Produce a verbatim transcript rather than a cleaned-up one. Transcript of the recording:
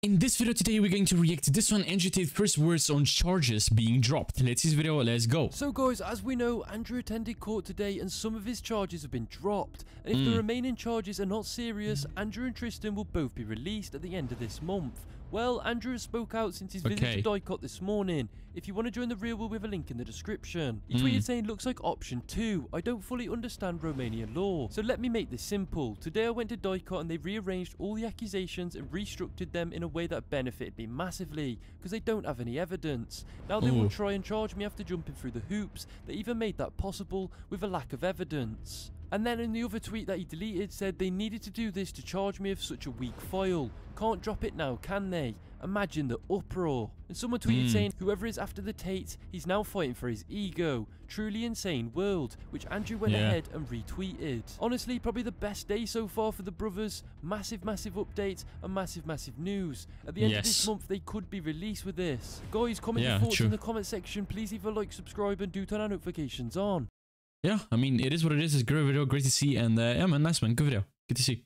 In this video today, we're going to react to this one, Andrew Tate's first words on charges being dropped. Let's see this video, let's go. So guys, as we know, Andrew attended court today and some of his charges have been dropped. And if mm. the remaining charges are not serious, Andrew and Tristan will both be released at the end of this month. Well, Andrew has spoke out since his visit okay. to DIICOT this morning. If you want to join the real world, we have a link in the description. He tweeted mm. saying, looks like option two. I don't fully understand Romanian law. So let me make this simple. Today I went to DIICOT and they rearranged all the accusations and restructured them in a way that benefited me massively, because they don't have any evidence. Now they Ooh. will try and charge me after jumping through the hoops. They even made that possible with a lack of evidence. And then in the other tweet that he deleted said they needed to do this to charge me of such a weak file. Can't drop it now, can they? Imagine the uproar. And someone tweeted mm. saying, whoever is after the Tate, he's now fighting for his ego. Truly insane world, which Andrew went yeah. ahead and retweeted. Honestly, probably the best day so far for the brothers. Massive, massive updates and massive, massive news. At the end yes. of this month, they could be released with this. Guys, comment yeah, your thoughts true. in the comment section. Please leave a like, subscribe, and do turn our notifications on. Yeah, I mean, it is what it is. It's a great video, great to see, and uh, yeah, man, nice, man, good video, good to see.